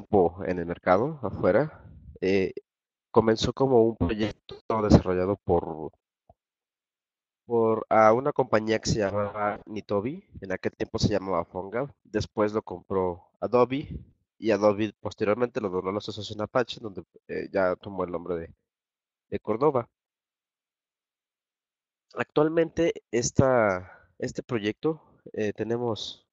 tiempo en el mercado, afuera. Comenzó como un proyecto desarrollado por una compañía que se llamaba Nitobi, en aquel tiempo se llamaba PhoneGap. Después lo compró Adobe, y Adobe posteriormente lo donó a la asociación Apache, donde ya tomó el nombre de Cordova. Actualmente este proyecto tenemos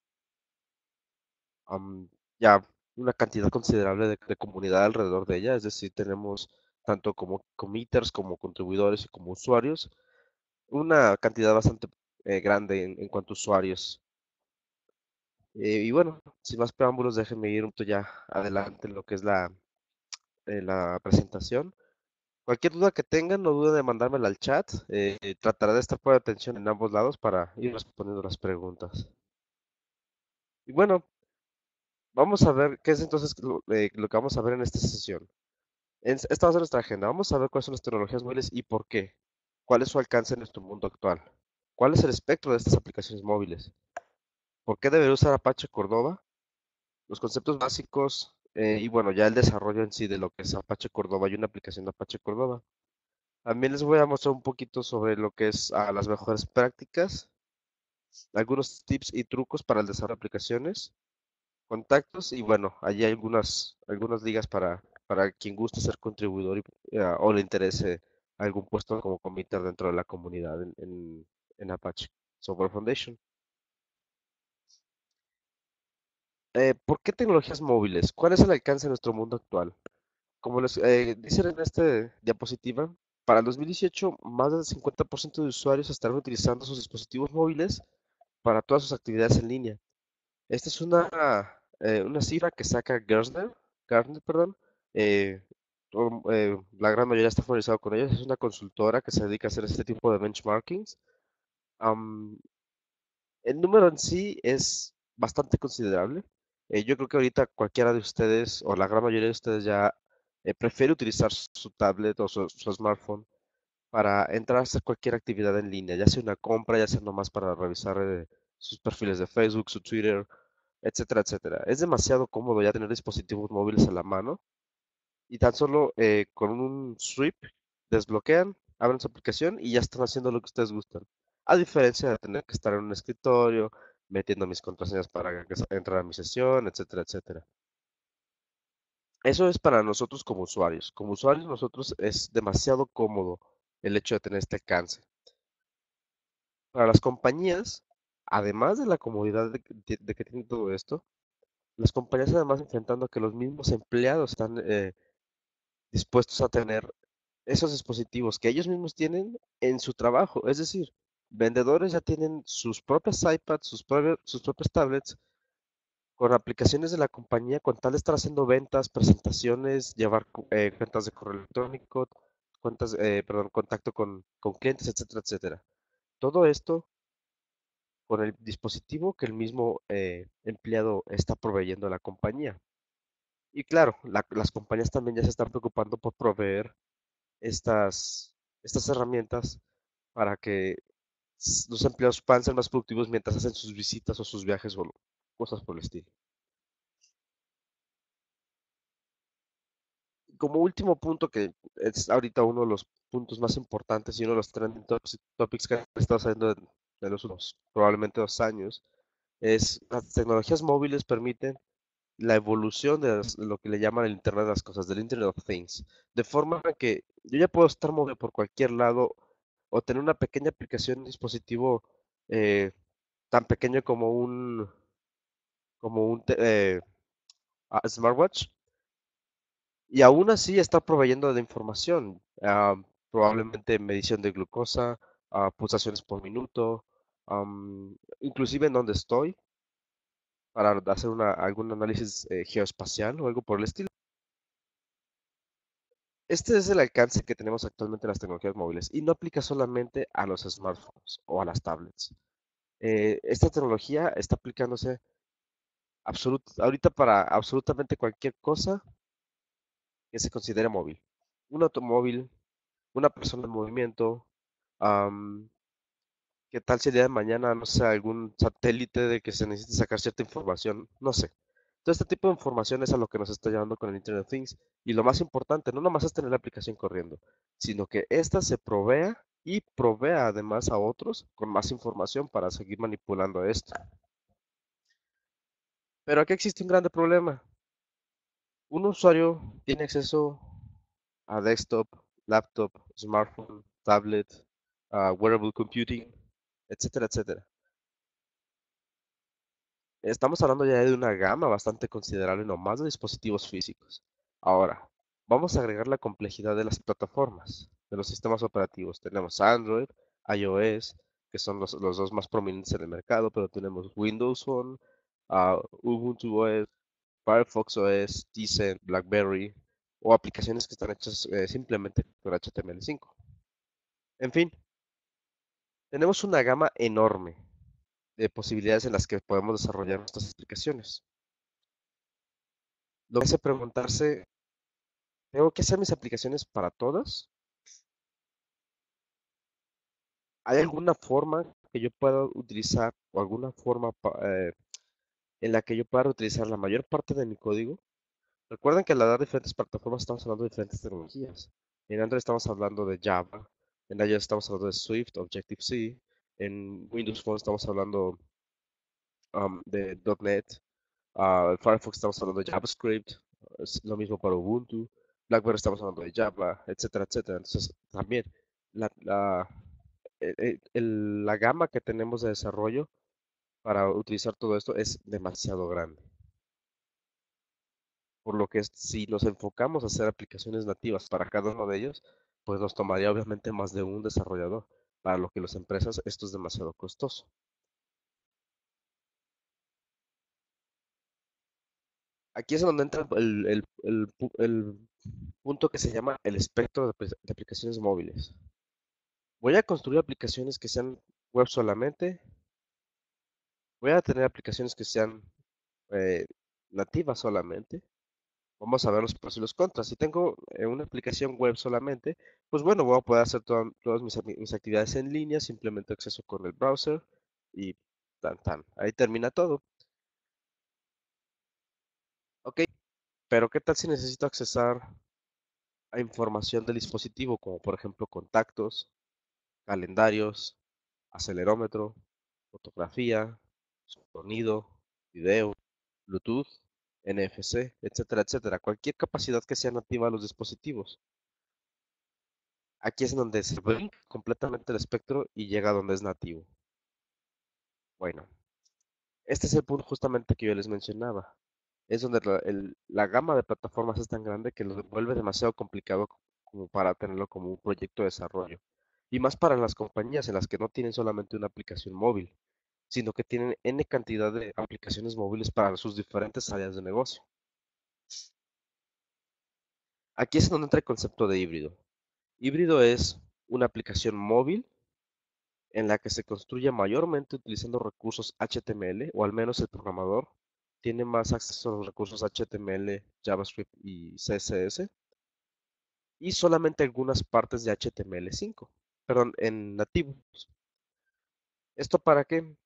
ya una cantidad considerable de comunidad alrededor de ella, es decir, tenemos tanto como committers, como contribuidores y como usuarios, una cantidad bastante grande en cuanto a usuarios. Y bueno, sin más preámbulos, déjenme ir un poco ya adelante en lo que es la presentación. Cualquier duda que tengan, no duden de mandármela al chat. Trataré de estar por atención en ambos lados para ir respondiendo las preguntas. Y bueno, vamos a ver qué es entonces lo que vamos a ver en esta sesión. Esta va a ser nuestra agenda. Vamos a ver cuáles son las tecnologías móviles y por qué. ¿Cuál es su alcance en nuestro mundo actual? ¿Cuál es el espectro de estas aplicaciones móviles? ¿Por qué debería usar Apache Cordova? Los conceptos básicos... y bueno, ya el desarrollo en sí de lo que es Apache Cordova y una aplicación de Apache Cordova. También les voy a mostrar un poquito sobre lo que es las mejores prácticas, algunos tips y trucos para el desarrollo de aplicaciones, contactos y bueno, allí hay algunas ligas para quien guste ser contribuidor o le interese algún puesto como committer dentro de la comunidad en Apache Software Foundation. ¿Por qué tecnologías móviles? ¿Cuál es el alcance de nuestro mundo actual? Como les dicen en esta diapositiva, para el 2018, más del 50% de usuarios estarán utilizando sus dispositivos móviles para todas sus actividades en línea. Esta es una cifra que saca Gartner, la gran mayoría está familiarizado con ella. Es una consultora que se dedica a hacer este tipo de benchmarkings. El número en sí es bastante considerable. Yo creo que ahorita cualquiera de ustedes, o la gran mayoría de ustedes ya prefiere utilizar su tablet o su smartphone para entrar a hacer cualquier actividad en línea, ya sea una compra, ya sea nomás para revisar sus perfiles de Facebook, su Twitter, etcétera, etcétera. Es demasiado cómodo ya tener dispositivos móviles a la mano y tan solo con un swipe desbloquean, abren su aplicación y ya están haciendo lo que ustedes gustan. A diferencia de tener que estar en un escritorio, metiendo mis contraseñas para entrar a mi sesión, etcétera, etcétera. Eso es para nosotros como usuarios. Como usuarios nosotros es demasiado cómodo el hecho de tener este alcance. Para las compañías, además de la comodidad de que tiene todo esto, las compañías además enfrentando a que los mismos empleados están dispuestos a tener esos dispositivos que ellos mismos tienen en su trabajo. Es decir, vendedores ya tienen sus propias iPads, sus propias tablets, con aplicaciones de la compañía, con tal de estar haciendo ventas, presentaciones, llevar cuentas de correo electrónico, contacto con clientes, etcétera, etcétera. Todo esto con el dispositivo que el mismo empleado está proveyendo a la compañía. Y claro, las compañías también ya se están preocupando por proveer estas herramientas para que los empleados pueden ser más productivos mientras hacen sus visitas o sus viajes o cosas por el estilo. Como último punto, que es ahorita uno de los puntos más importantes y uno de los trending topics que han estado saliendo de los últimos probablemente 2 años, es las tecnologías móviles permiten la evolución de lo que le llaman el Internet de las Cosas, del Internet of Things. De forma que yo ya puedo estar movido por cualquier lado o tener una pequeña aplicación, un dispositivo tan pequeño como un smartwatch, y aún así está proveyendo de información, probablemente medición de glucosa, pulsaciones por minuto, inclusive en dónde estoy, para hacer algún análisis geoespacial o algo por el estilo. Este es el alcance que tenemos actualmente en las tecnologías móviles y no aplica solamente a los smartphones o a las tablets. Esta tecnología está aplicándose ahorita para absolutamente cualquier cosa que se considere móvil. Un automóvil, una persona en movimiento, ¿qué tal si el día de mañana, no sé, algún satélite de que se necesite sacar cierta información? No sé. Todo este tipo de información es a lo que nos está llevando con el Internet of Things. Y lo más importante, no nomás es tener la aplicación corriendo, sino que ésta se provea y provea además a otros con más información para seguir manipulando esto. Pero aquí existe un grande problema. Un usuario tiene acceso a desktop, laptop, smartphone, tablet, wearable computing, etcétera, etcétera. Estamos hablando ya de una gama bastante considerable nomás de dispositivos físicos. Ahora, vamos a agregar la complejidad de las plataformas, de los sistemas operativos. Tenemos Android, iOS, que son los dos más prominentes en el mercado, pero tenemos Windows Phone, Ubuntu OS, Firefox OS, Tizen, Blackberry, o aplicaciones que están hechas simplemente con HTML5. En fin, tenemos una gama enorme de posibilidades en las que podemos desarrollar nuestras aplicaciones. Lo que hace preguntarse, ¿tengo que hacer mis aplicaciones para todas? ¿Hay alguna forma que yo pueda utilizar o alguna forma en la que yo pueda utilizar la mayor parte de mi código? Recuerden que al hablar de diferentes plataformas estamos hablando de diferentes tecnologías. En Android estamos hablando de Java, en iOS estamos hablando de Swift, Objective-C, en Windows Phone estamos hablando de .NET, en Firefox estamos hablando de JavaScript, es lo mismo para Ubuntu, Blackberry estamos hablando de Java, etcétera, etcétera. Entonces también la gama que tenemos de desarrollo para utilizar todo esto es demasiado grande. Por lo que si nos enfocamos a hacer aplicaciones nativas para cada uno de ellos, pues nos tomaría obviamente más de un desarrollador. Para lo que las empresas, esto es demasiado costoso. Aquí es donde entra el punto que se llama el espectro de aplicaciones móviles. Voy a construir aplicaciones que sean web solamente. Voy a tener aplicaciones que sean nativas solamente. Vamos a ver los pros y los contras. Si tengo una aplicación web solamente, pues bueno, voy a poder hacer todas mis actividades en línea, simplemente acceso con el browser y tan tan. Ahí termina todo. Ok, pero ¿qué tal si necesito accesar a información del dispositivo, como por ejemplo contactos, calendarios, acelerómetro, fotografía, sonido, video, Bluetooth, NFC, etcétera, etcétera? Cualquier capacidad que sea nativa a los dispositivos. Aquí es donde se brinca completamente el espectro y llega a donde es nativo. Bueno, este es el punto justamente que yo les mencionaba. Es donde la gama de plataformas es tan grande que lo vuelve demasiado complicado como para tenerlo como un proyecto de desarrollo. Y más para las compañías en las que no tienen solamente una aplicación móvil, sino que tienen N cantidad de aplicaciones móviles para sus diferentes áreas de negocio. Aquí es donde entra el concepto de híbrido. Híbrido es una aplicación móvil en la que se construye mayormente utilizando recursos HTML, o al menos el programador tiene más acceso a los recursos HTML, JavaScript y CSS, y solamente algunas partes de HTML5, perdón, en nativos. ¿Esto para qué?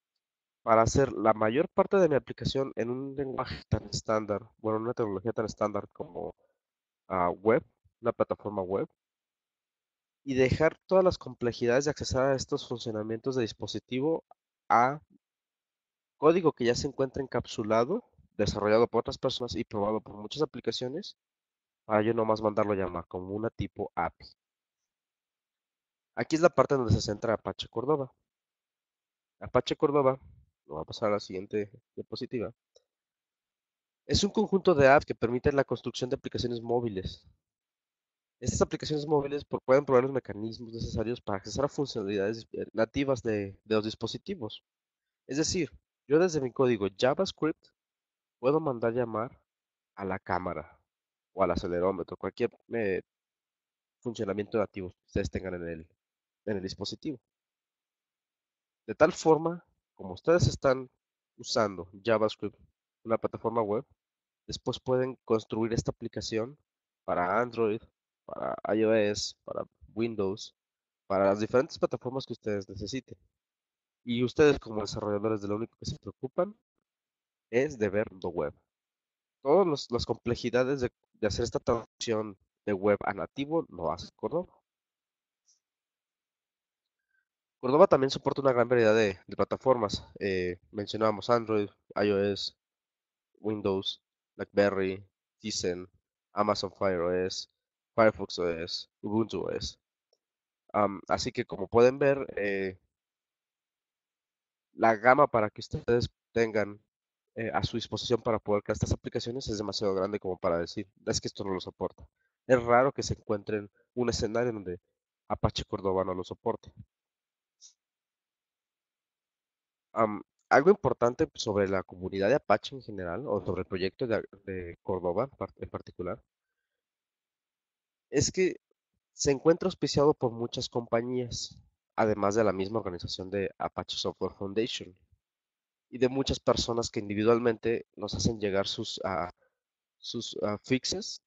Para hacer la mayor parte de mi aplicación en un lenguaje tan estándar, bueno, una tecnología tan estándar como web, una plataforma web, y dejar todas las complejidades de accesar a estos funcionamientos de dispositivo a código que ya se encuentra encapsulado, desarrollado por otras personas y probado por muchas aplicaciones, para yo nomás mandarlo a llamar como una tipo API. Aquí es la parte donde se centra Apache Cordova. Apache Cordova, lo voy a pasar a la siguiente diapositiva, es un conjunto de apps que permiten la construcción de aplicaciones móviles. Estas aplicaciones móviles pueden proveer los mecanismos necesarios para accesar a funcionalidades nativas de los dispositivos. Es decir, yo desde mi código JavaScript puedo mandar llamar a la cámara o al acelerómetro, cualquier funcionamiento nativo que ustedes tengan en el dispositivo. De tal forma, como ustedes están usando JavaScript, una plataforma web, después pueden construir esta aplicación para Android, para iOS, para Windows, para las diferentes plataformas que ustedes necesiten. Y ustedes como desarrolladores de lo único que se preocupan es de ver lo web. todas las complejidades de hacer esta traducción de web a nativo lo hace Cordova. Cordova también soporta una gran variedad de plataformas. Mencionábamos Android, iOS, Windows, Blackberry, Tizen, Amazon Fire OS, Firefox OS, Ubuntu OS. Así que como pueden ver, la gama para que ustedes tengan a su disposición para poder crear estas aplicaciones es demasiado grande como para decir, es que esto no lo soporta. Es raro que se encuentren un escenario donde Apache Cordova no lo soporte. Algo importante sobre la comunidad de Apache en general, o sobre el proyecto de Cordova en particular, es que se encuentra auspiciado por muchas compañías, además de la misma organización de Apache Software Foundation, y de muchas personas que individualmente nos hacen llegar sus fixes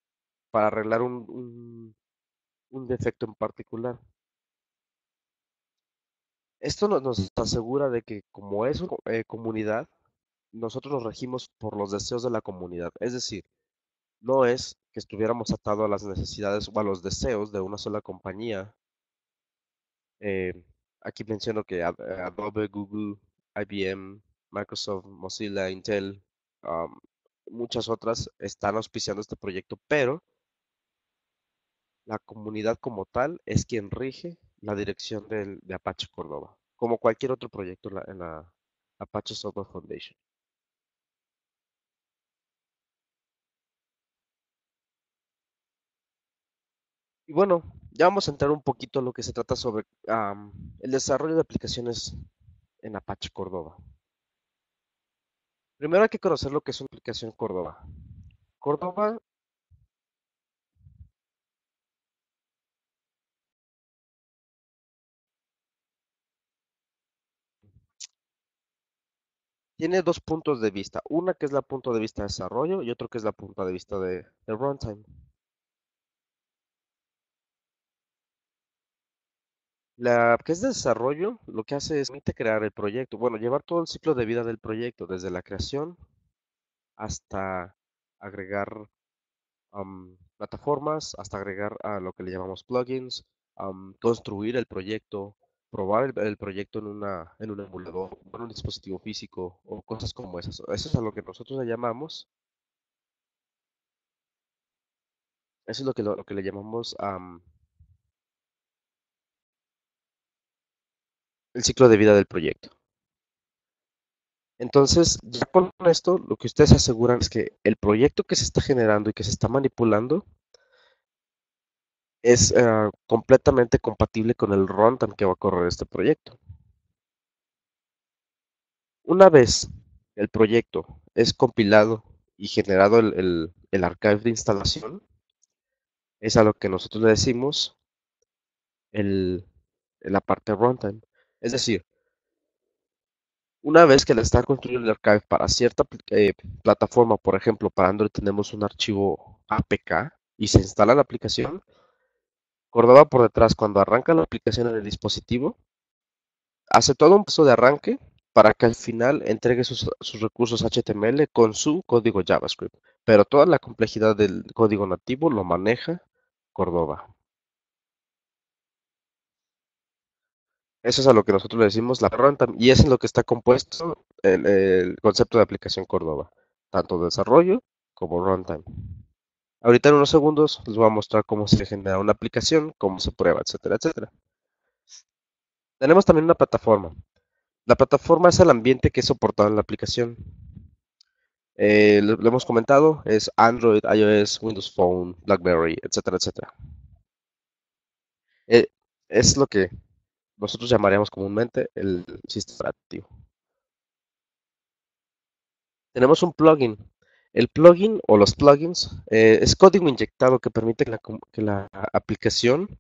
para arreglar un defecto en particular. Esto nos asegura de que, como es una comunidad, nosotros nos regimos por los deseos de la comunidad. Es decir, no es que estuviéramos atados a las necesidades o a los deseos de una sola compañía. Aquí menciono que Adobe, Google, IBM, Microsoft, Mozilla, Intel, muchas otras están auspiciando este proyecto, pero la comunidad como tal es quien rige la dirección de Apache Cordova, como cualquier otro proyecto en la Apache Software Foundation. Y bueno, ya vamos a entrar un poquito en lo que se trata sobre el desarrollo de aplicaciones en Apache Cordova. Primero hay que conocer lo que es una aplicación Cordova. Cordova tiene dos puntos de vista, una que es la punto de vista de desarrollo y otro que es la punto de vista de runtime. La que es de desarrollo lo que hace es crear el proyecto, bueno, llevar todo el ciclo de vida del proyecto, desde la creación hasta agregar plataformas, hasta agregar a lo que le llamamos plugins, construir el proyecto, probar el proyecto en un emulador, en un dispositivo físico o cosas como esas. Eso es a lo que nosotros le llamamos, eso es lo que le llamamos el ciclo de vida del proyecto. Entonces, ya con esto, lo que ustedes aseguran es que el proyecto que se está generando y que se está manipulando es completamente compatible con el runtime que va a correr este proyecto. Una vez el proyecto es compilado y generado el archive de instalación, es a lo que nosotros le decimos la parte runtime. Es decir, una vez que le está construyendo el archive para cierta plataforma, por ejemplo, para Android tenemos un archivo APK y se instala la aplicación, Cordova por detrás, cuando arranca la aplicación en el dispositivo, hace todo un paso de arranque para que al final entregue sus recursos HTML con su código JavaScript. Pero toda la complejidad del código nativo lo maneja Cordova. Eso es a lo que nosotros le decimos la runtime, y es en lo que está compuesto el concepto de aplicación Cordova, tanto desarrollo como runtime. Ahorita en unos segundos les voy a mostrar cómo se genera una aplicación, cómo se prueba, etcétera, etcétera. Tenemos también una plataforma. La plataforma es el ambiente que es soportado en la aplicación. Lo hemos comentado, es Android, iOS, Windows Phone, Blackberry, etcétera, etcétera. Es lo que nosotros llamaríamos comúnmente el sistema operativo. Tenemos un plugin. El plugin o los plugins es código inyectado que permite que la aplicación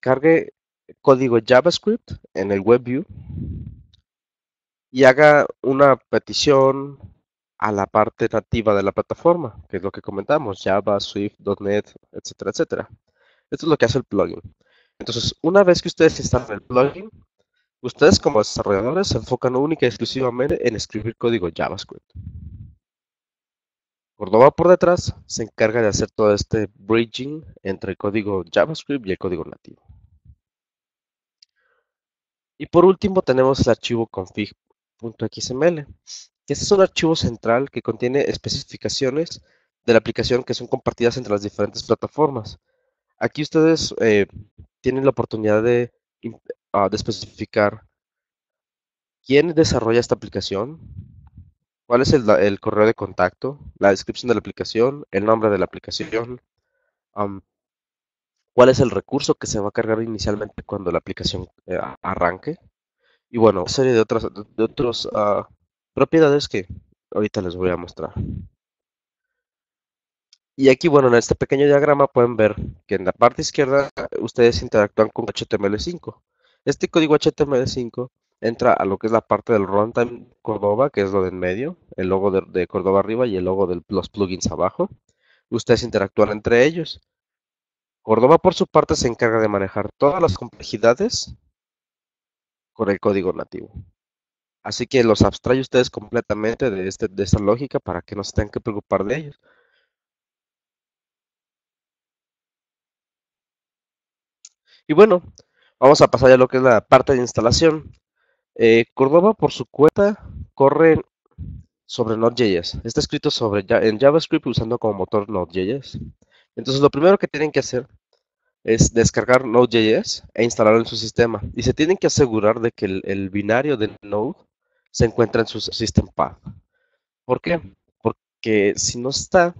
cargue código JavaScript en el WebView y haga una petición a la parte nativa de la plataforma, que es lo que comentamos, Java, Swift, .NET, etcétera, etcétera. Esto es lo que hace el plugin. Entonces, una vez que ustedes instalan el plugin, ustedes como desarrolladores se enfocan única y exclusivamente en escribir código JavaScript. Cordova por detrás se encarga de hacer todo este bridging entre el código JavaScript y el código nativo. Y por último tenemos el archivo config.xml, que es un archivo central que contiene especificaciones de la aplicación que son compartidas entre las diferentes plataformas. Aquí ustedes tienen la oportunidad de especificar quién desarrolla esta aplicación, cuál es el correo de contacto, la descripción de la aplicación, el nombre de la aplicación, cuál es el recurso que se va a cargar inicialmente cuando la aplicación arranque, y bueno, una serie de otras propiedades que ahorita les voy a mostrar. Y aquí, bueno, en este pequeño diagrama pueden ver que en la parte izquierda ustedes interactúan con HTML5. Este código HTML5 entra a lo que es la parte del runtime Cordova, que es lo de en medio, el logo de Cordova arriba y el logo de los plugins abajo. Ustedes interactúan entre ellos. Cordova, por su parte, se encarga de manejar todas las complejidades con el código nativo. Así que los abstrae ustedes completamente de esta lógica para que no se tengan que preocupar de ellos. Y bueno, vamos a pasar ya a lo que es la parte de instalación. Cordova por su cuenta corre sobre Node.js. Está escrito en JavaScript usando como motor Node.js. Entonces lo primero que tienen que hacer es descargar Node.js e instalarlo en su sistema. Y se tienen que asegurar de que el binario de Node se encuentra en su system path. ¿Por qué? Porque si no está,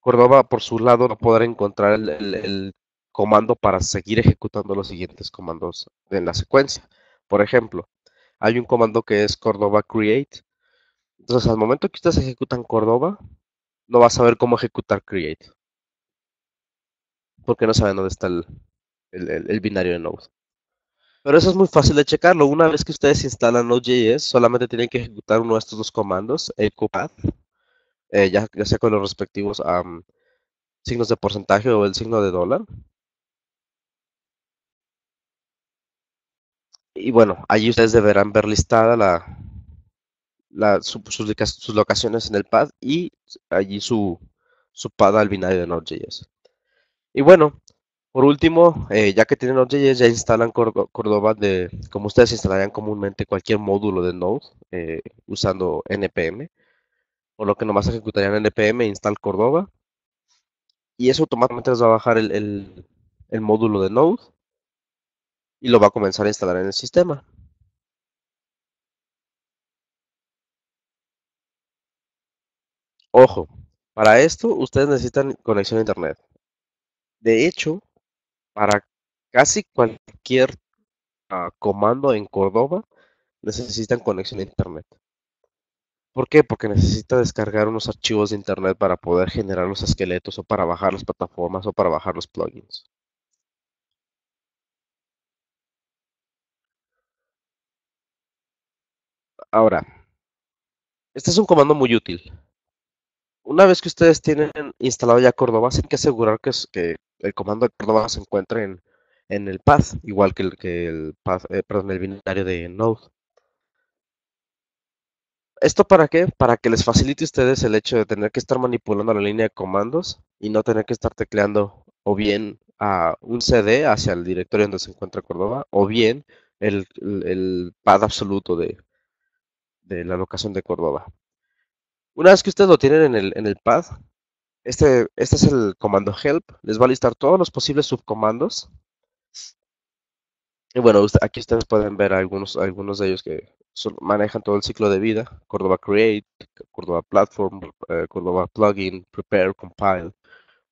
Cordova por su lado no podrá encontrar el comando para seguir ejecutando los siguientes comandos en la secuencia. Por ejemplo, hay un comando que es Cordova create. Entonces, al momento que ustedes ejecutan Cordova, no va a saber cómo ejecutar create, porque no saben dónde está el binario de Node. Pero eso es muy fácil de checarlo. Una vez que ustedes instalan Node.js, solamente tienen que ejecutar uno de estos dos comandos, el QPath, ya sea con los respectivos signos de porcentaje o el signo de dólar. Y bueno, allí ustedes deberán ver listada sus locaciones en el path y allí su path al binario de Node.js. Y bueno, por último, ya que tienen Node.js, ya instalan Cordova como ustedes instalarían comúnmente cualquier módulo de Node usando NPM. Por lo que nomás ejecutarían NPM install Cordova. Y eso automáticamente les va a bajar el módulo de Node y lo va a comenzar a instalar en el sistema. Ojo, para esto ustedes necesitan conexión a internet. De hecho, para casi cualquier comando en Cordova, necesitan conexión a internet. ¿Por qué? Porque necesita descargar unos archivos de internet para poder generar los esqueletos o para bajar las plataformas o para bajar los plugins. Ahora, este es un comando muy útil. Una vez que ustedes tienen instalado ya Cordova, tienen que asegurar que el comando de Cordova se encuentre en el path, igual que el binario de Node. ¿Esto para qué? Para que les facilite a ustedes el hecho de tener que estar manipulando la línea de comandos y no tener que estar tecleando o bien a un CD hacia el directorio donde se encuentra Cordova, o bien el path absoluto de la locación de Cordova. Una vez que ustedes lo tienen en el path, este es el comando help, les va a listar todos los posibles subcomandos. Y bueno, aquí ustedes pueden ver algunos de ellos que manejan todo el ciclo de vida: Cordova create, Cordova platform, Cordova plugin, prepare, compile,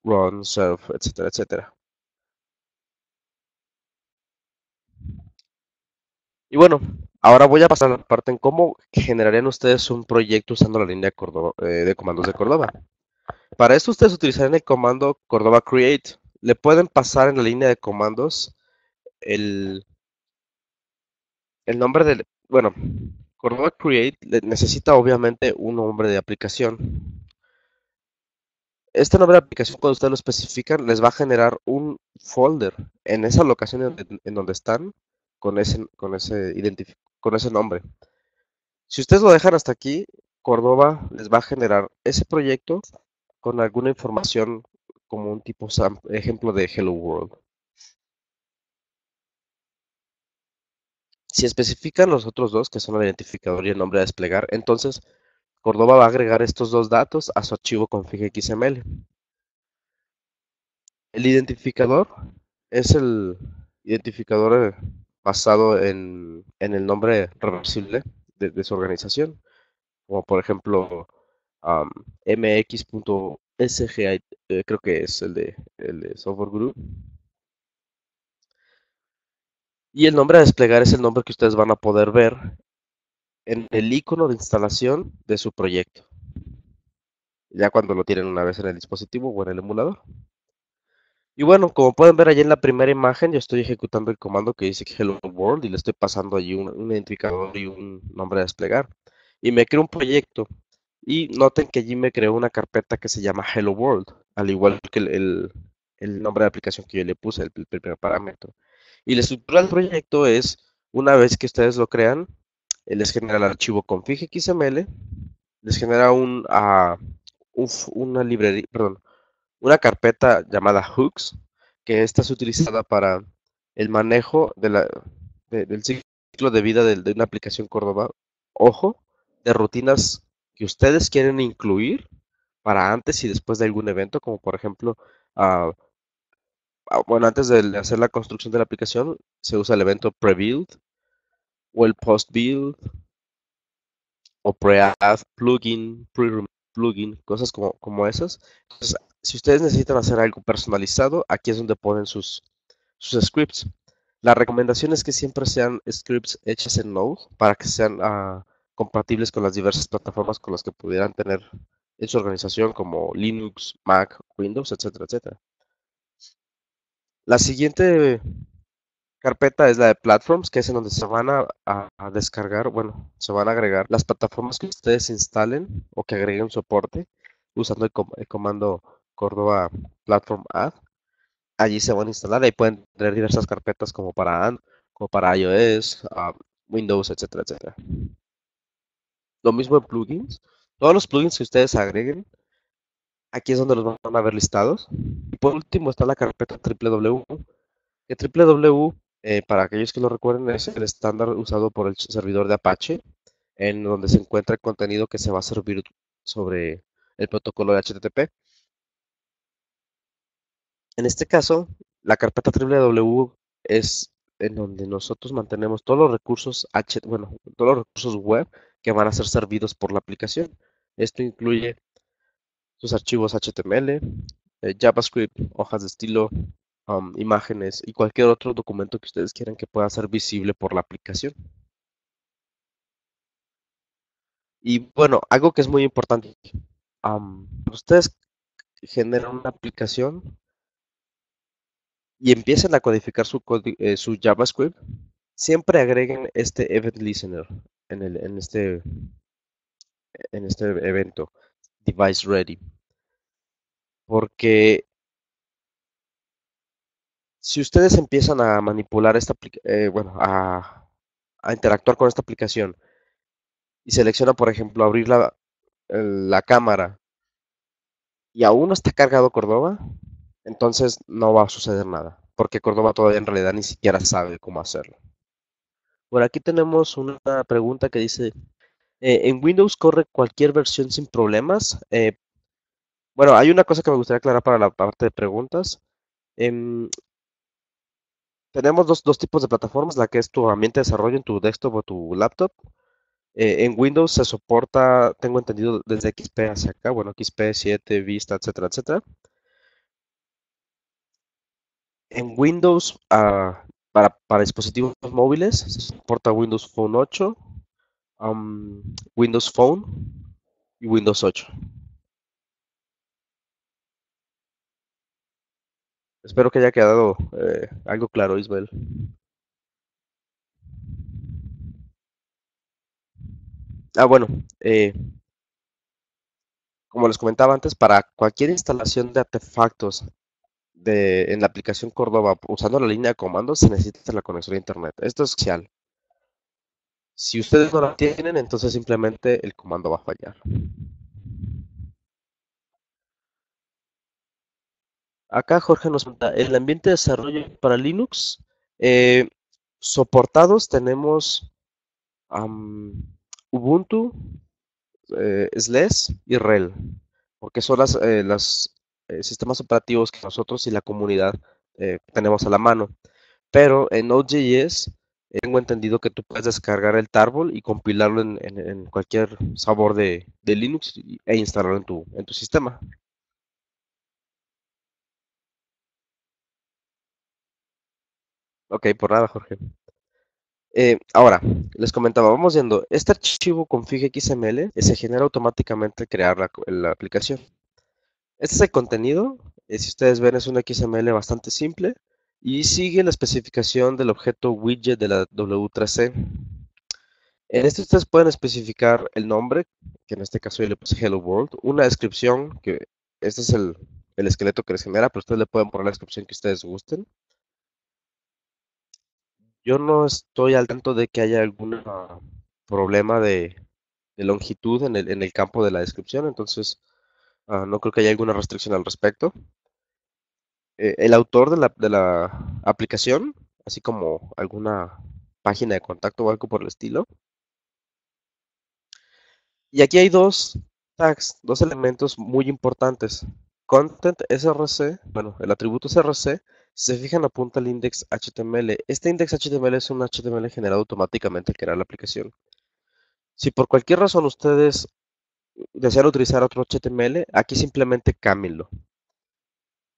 run, serve, etcétera, etcétera. Y bueno, ahora voy a pasar a la parte en cómo generarían ustedes un proyecto usando la línea de comandos de Cordova. Para esto ustedes utilizarán el comando Cordova create. Le pueden pasar en la línea de comandos el nombre del... Bueno, Cordova create necesita obviamente un nombre de aplicación. Este nombre de aplicación, cuando ustedes lo especifican, les va a generar un folder en esa locación en donde están con ese nombre. Si ustedes lo dejan hasta aquí, Cordova les va a generar ese proyecto con alguna información como un tipo ejemplo de Hello World. Si especifican los otros dos, que son el identificador y el nombre a desplegar, entonces Cordova va a agregar estos dos datos a su archivo config.xml. El identificador es el identificador basado en el nombre reversible de su organización, como por ejemplo mx.sgi, creo que es el de Software Group. Y el nombre a desplegar es el nombre que ustedes van a poder ver en el icono de instalación de su proyecto, ya cuando lo tienen una vez en el dispositivo o en el emulador. Y bueno, como pueden ver allí en la primera imagen, yo estoy ejecutando el comando que dice Hello World y le estoy pasando allí un identificador y un nombre a desplegar. Y me creo un proyecto. Y noten que allí me creó una carpeta que se llama Hello World, al igual que el nombre de aplicación que yo le puse, el primer parámetro. Y la estructura del proyecto es, una vez que ustedes lo crean, les genera el archivo config.xml, les genera una librería, perdón, una carpeta llamada hooks, que esta es utilizada para el manejo del ciclo de vida de una aplicación Cordova, ojo, de rutinas que ustedes quieren incluir para antes y después de algún evento, como por ejemplo, bueno, antes de hacer la construcción de la aplicación, se usa el evento pre-build, o el post-build, o pre-add, plugin, pre-plugin, cosas como esas. Entonces, si ustedes necesitan hacer algo personalizado, aquí es donde ponen sus scripts. La recomendación es que siempre sean scripts hechas en Node, para que sean compatibles con las diversas plataformas con las que pudieran tener en su organización, como Linux, Mac, Windows, etcétera, etcétera. La siguiente carpeta es la de Platforms, que es en donde se van a descargar, bueno, se van a agregar las plataformas que ustedes instalen o que agreguen soporte usando el comando Cordova Platform Add. Allí se van a instalar, ahí pueden tener diversas carpetas como para Android, como para iOS, Windows, etcétera, etcétera. Lo mismo en plugins. Todos los plugins que ustedes agreguen, aquí es donde los van a ver listados. Y por último está la carpeta www. Que www, para aquellos que lo recuerden, es el estándar usado por el servidor de Apache, en donde se encuentra el contenido que se va a servir sobre el protocolo de HTTP. En este caso, la carpeta www es en donde nosotros mantenemos todos los recursos todos los recursos web que van a ser servidos por la aplicación. Esto incluye sus archivos HTML, JavaScript, hojas de estilo, imágenes y cualquier otro documento que ustedes quieran que pueda ser visible por la aplicación. Y bueno, algo que es muy importante. Ustedes generan una aplicación y empiecen a codificar su JavaScript, siempre agreguen este event listener en este evento, device ready. Porque si ustedes empiezan a manipular esta a interactuar con esta aplicación y selecciona, por ejemplo, abrir la cámara y aún no está cargado Cordova, entonces no va a suceder nada, porque Cordova todavía en realidad ni siquiera sabe cómo hacerlo. Por aquí tenemos una pregunta que dice, ¿en Windows corre cualquier versión sin problemas? Bueno, hay una cosa que me gustaría aclarar para la parte de preguntas. Tenemos dos tipos de plataformas, la que es tu ambiente de desarrollo en tu desktop o tu laptop. En Windows se soporta, tengo entendido, desde XP hacia acá, bueno, XP, 7, Vista, etcétera, etcétera. En Windows, para dispositivos móviles, se soporta Windows Phone 8, Windows Phone y Windows 8. Espero que haya quedado algo claro, Ismael. Bueno, como les comentaba antes, para cualquier instalación de artefactos en la aplicación Cordova, usando la línea de comandos, se necesita la conexión a internet. Esto es crucial. Si ustedes no la tienen, entonces simplemente el comando va a fallar. Acá Jorge nos pregunta, el ambiente de desarrollo para Linux, soportados tenemos Ubuntu, Slash y RHEL, porque son los sistemas operativos que nosotros y la comunidad tenemos a la mano. Pero en Node.js tengo entendido que tú puedes descargar el tarball y compilarlo en cualquier sabor de Linux e instalarlo en tu sistema. Ok, por nada, Jorge. Ahora, les comentaba, vamos viendo, este archivo config XML se genera automáticamente al crear la aplicación. Este es el contenido, si ustedes ven es un XML bastante simple y sigue la especificación del objeto widget de la W3C. En este ustedes pueden especificar el nombre, que en este caso yo le puse Hello World, una descripción, que este es el esqueleto que les genera, pero ustedes le pueden poner la descripción que ustedes gusten. Yo no estoy al tanto de que haya algún problema de longitud en el campo de la descripción, entonces no creo que haya alguna restricción al respecto. El autor de la aplicación, así como alguna página de contacto o algo por el estilo. Y aquí hay dos tags, dos elementos muy importantes. Content src, bueno, el atributo src, si se fijan apunta al index HTML. Este index HTML es un HTML generado automáticamente al crear la aplicación. Si por cualquier razón ustedes desean utilizar otro HTML, aquí simplemente cámbienlo.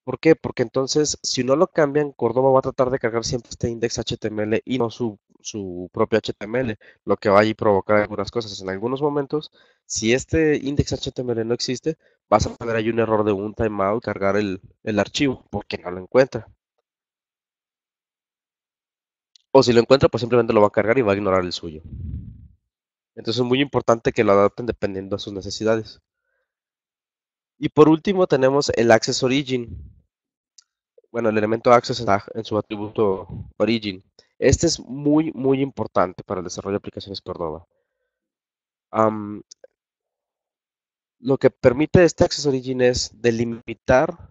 ¿Por qué? Porque entonces, si no lo cambian, Cordova va a tratar de cargar siempre este index HTML y no su propio HTML, lo que va a provocar algunas cosas. En algunos momentos, si este index HTML no existe, vas a tener ahí un error de un timeout, cargar el archivo, porque no lo encuentra. O si lo encuentra, pues simplemente lo va a cargar y va a ignorar el suyo. Entonces es muy importante que lo adapten dependiendo de sus necesidades. Y por último tenemos el access origin. Bueno, el elemento access está en su atributo origin. Este es muy, muy importante para el desarrollo de aplicaciones Cordova. Lo que permite este access origin es delimitar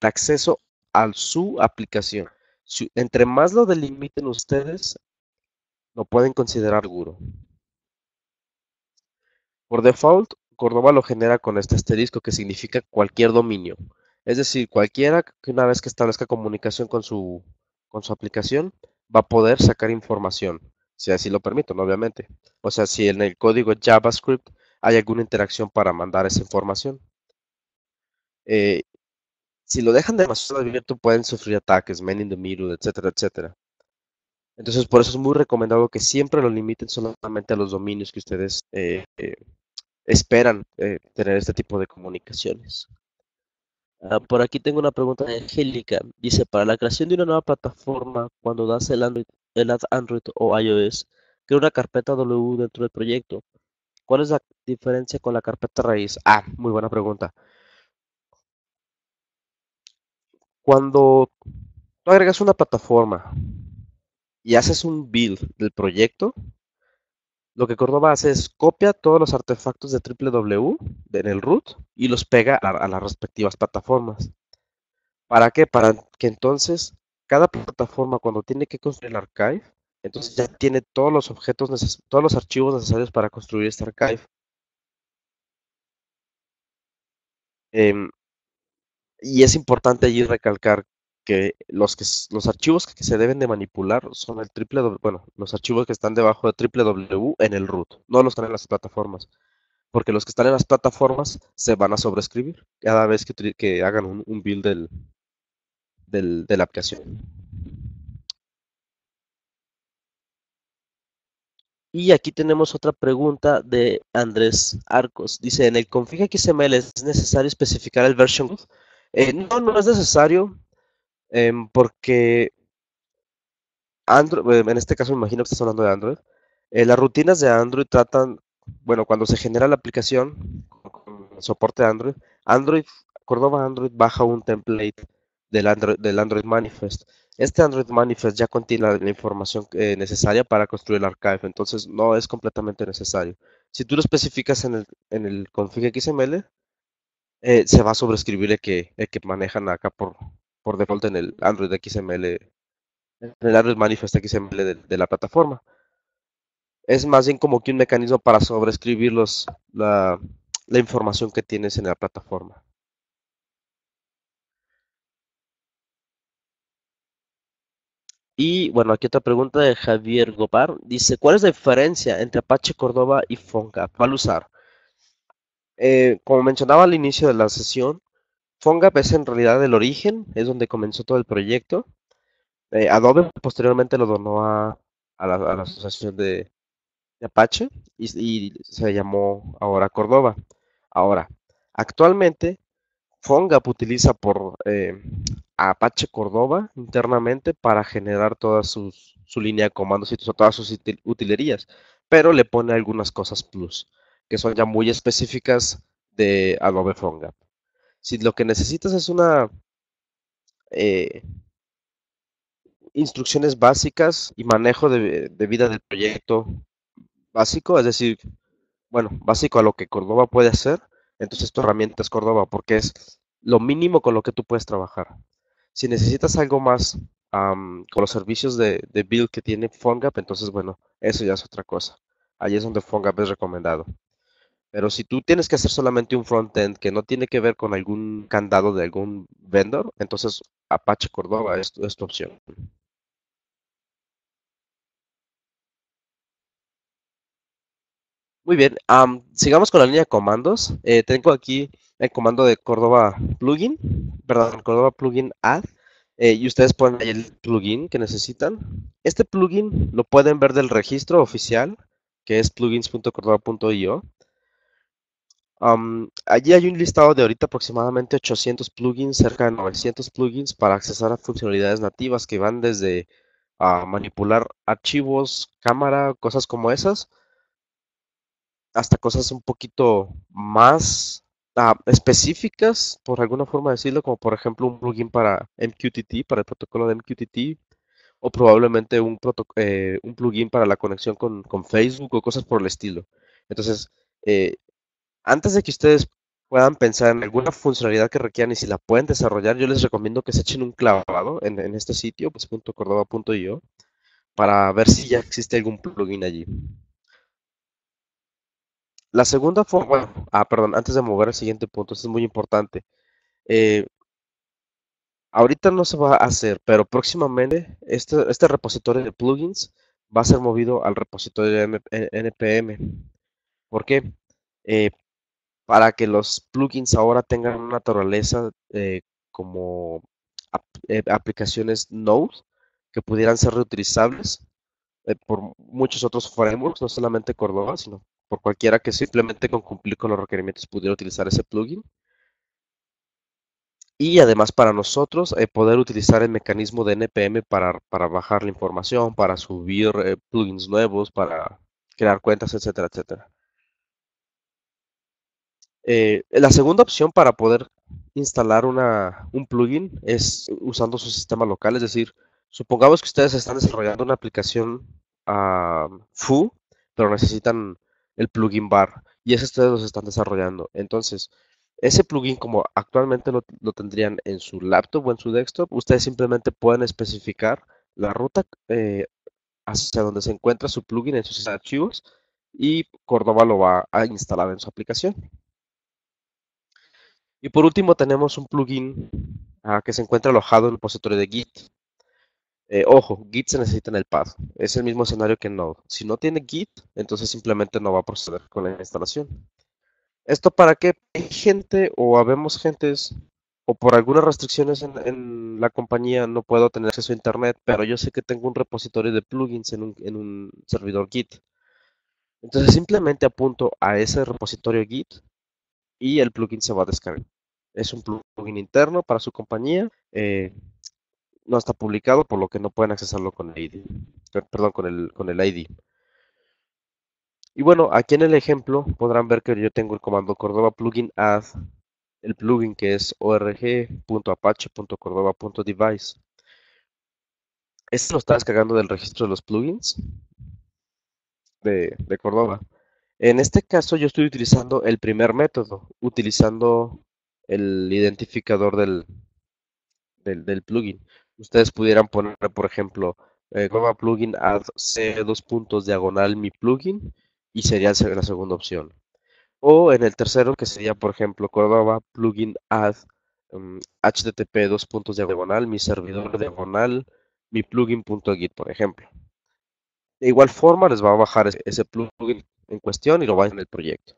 el acceso a su aplicación. Entre más lo delimiten ustedes, lo pueden considerar seguro. Por default, Cordova lo genera con este asterisco que significa cualquier dominio. Es decir, cualquiera que una vez que establezca comunicación con su aplicación, va a poder sacar información, si así lo permiten, obviamente. O sea, si en el código JavaScript hay alguna interacción para mandar esa información. Si lo dejan demasiado abierto, pueden sufrir ataques, man in the middle, etcétera, etcétera. Entonces, por eso es muy recomendado que siempre lo limiten solamente a los dominios que ustedes esperan tener este tipo de comunicaciones. Por aquí tengo una pregunta de Angélica. Dice, para la creación de una nueva plataforma, cuando das el Android o iOS, crea una carpeta W dentro del proyecto. ¿Cuál es la diferencia con la carpeta raíz? Ah, muy buena pregunta. Cuando tú agregas una plataforma y haces un build del proyecto, lo que Cordova hace es copia todos los artefactos de www en el root y los pega a las respectivas plataformas. ¿Para qué? Para que entonces cada plataforma cuando tiene que construir el archive, entonces ya tiene todos los objetos, todos los archivos necesarios para construir este archive. Y es importante allí recalcar que los archivos que se deben de manipular son el www, bueno, los archivos que están debajo de www en el root, no los que están en las plataformas, porque los que están en las plataformas se van a sobreescribir cada vez que hagan un build de la aplicación. Y aquí tenemos otra pregunta de Andrés Arcos. Dice, ¿en el config XML es necesario especificar el version code? No, no es necesario. Porque Android, en este caso me imagino que estás hablando de Android, las rutinas de Android tratan, bueno, cuando se genera la aplicación con el soporte de Android, Cordova Android baja un template del Android Manifest. Este Android Manifest ya contiene la información necesaria para construir el archive, entonces no es completamente necesario. Si tú lo especificas en el config XML, se va a sobreescribir el que manejan acá por default en el Android XML, en el Android Manifest XML de la plataforma. Es más bien como que un mecanismo para sobreescribir la información que tienes en la plataforma. Y bueno, aquí otra pregunta de Javier Gopar. Dice, ¿cuál es la diferencia entre Apache Cordova y PhoneGap? ¿Cuál usar? Como mencionaba al inicio de la sesión, PhoneGap es en realidad el origen, es donde comenzó todo el proyecto. Adobe posteriormente lo donó a la asociación de Apache y se llamó ahora Cordova. Ahora, actualmente PhoneGap utiliza a Apache Cordova internamente para generar toda su línea de comandos y todas sus utilerías, pero le pone algunas cosas plus, que son ya muy específicas de Adobe PhoneGap. Si lo que necesitas es una instrucciones básicas y manejo de vida del proyecto básico, es decir, bueno, básico a lo que Cordova puede hacer, entonces tu herramienta es Cordova, porque es lo mínimo con lo que tú puedes trabajar. Si necesitas algo más con los servicios de build que tiene PhoneGap, entonces, bueno, eso ya es otra cosa. Ahí es donde PhoneGap es recomendado. Pero si tú tienes que hacer solamente un frontend que no tiene que ver con algún candado de algún vendor, entonces Apache Cordova es tu opción. Muy bien, sigamos con la línea de comandos. Tengo aquí el comando de Cordova Plugin, perdón, Cordova Plugin Add, y ustedes ponen ahí el plugin que necesitan. Este plugin lo pueden ver del registro oficial, que es plugins.cordova.io. Allí hay un listado de ahorita aproximadamente 800 plugins, cerca de 900 plugins para accesar a funcionalidades nativas que van desde manipular archivos, cámara, cosas como esas, hasta cosas un poquito más específicas, por alguna forma de decirlo, como por ejemplo un plugin para MQTT, para el protocolo de MQTT, o probablemente un plugin para la conexión con Facebook o cosas por el estilo. Entonces, antes de que ustedes puedan pensar en alguna funcionalidad que requieran y si la pueden desarrollar, yo les recomiendo que se echen un clavado en este sitio, pues, .cordova.io, para ver si ya existe algún plugin allí. La segunda forma, bueno, perdón, antes de mover al siguiente punto, esto es muy importante. Ahorita no se va a hacer, pero próximamente este repositorio de plugins va a ser movido al repositorio de NPM. ¿Por qué? Para que los plugins ahora tengan una naturaleza como aplicaciones Node, que pudieran ser reutilizables por muchos otros frameworks, no solamente Cordova, sino por cualquiera que simplemente con cumplir con los requerimientos pudiera utilizar ese plugin. Y además para nosotros poder utilizar el mecanismo de NPM para bajar la información, para subir plugins nuevos, para crear cuentas, etcétera, etcétera. La segunda opción para poder instalar un plugin es usando su sistema local, es decir, supongamos que ustedes están desarrollando una aplicación Foo, pero necesitan el plugin bar, y ese ustedes los están desarrollando. Entonces, ese plugin, como actualmente lo tendrían en su laptop o en su desktop, ustedes simplemente pueden especificar la ruta hacia donde se encuentra su plugin en sus archivos, y Cordova lo va a instalar en su aplicación. Y por último tenemos un plugin que se encuentra alojado en el repositorio de Git. Ojo, Git se necesita en el path. Es el mismo escenario que Node. Si no tiene Git, entonces simplemente no va a proceder con la instalación. ¿Esto para qué? Hay gente o habemos gentes, o por algunas restricciones en la compañía no puedo tener acceso a internet, pero yo sé que tengo un repositorio de plugins en un servidor Git. Entonces simplemente apunto a ese repositorio Git y el plugin se va a descargar. Es un plugin interno para su compañía. No está publicado, por lo que no pueden accesarlo con el ID. Perdón, con el ID. Y bueno, aquí en el ejemplo podrán ver que yo tengo el comando Cordova plugin add, el plugin que es org.apache.cordova.device. Este lo está descargando del registro de los plugins de Cordova. En este caso yo estoy utilizando el primer método, utilizando el identificador del plugin. Ustedes pudieran poner, por ejemplo, plugin add c:/: mi plugin, y sería la segunda opción. O en el tercero, que sería, por ejemplo, Cordova plugin add http:/: mi servidor / mi plugin.git, por ejemplo. De igual forma, les va a bajar ese plugin en cuestión y lo va en el proyecto.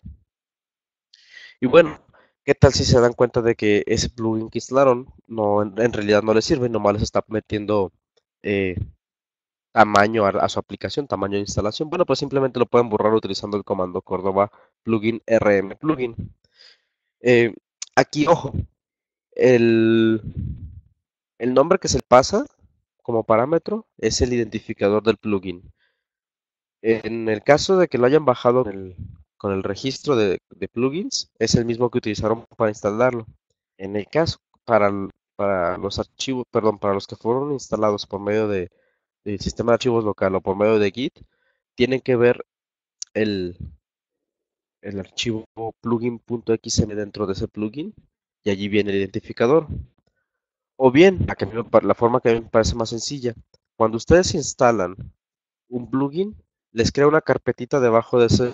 Y bueno, ¿qué tal si se dan cuenta de que ese plugin que instalaron no, en realidad no les sirve? Nomás les está metiendo tamaño a su aplicación, tamaño de instalación. Bueno, pues simplemente lo pueden borrar utilizando el comando Cordova plugin rm plugin. Aquí, ojo, el nombre que se pasa como parámetro es el identificador del plugin. En el caso de que lo hayan bajado con el registro de plugins, es el mismo que utilizaron para instalarlo. En el caso, para los archivos, perdón, para los que fueron instalados por medio del sistema de archivos local o por medio de Git, tienen que ver el archivo plugin.xm dentro de ese plugin, y allí viene el identificador. O bien, la forma que a mí me parece más sencilla, cuando ustedes instalan un plugin, les crea una carpetita debajo de ese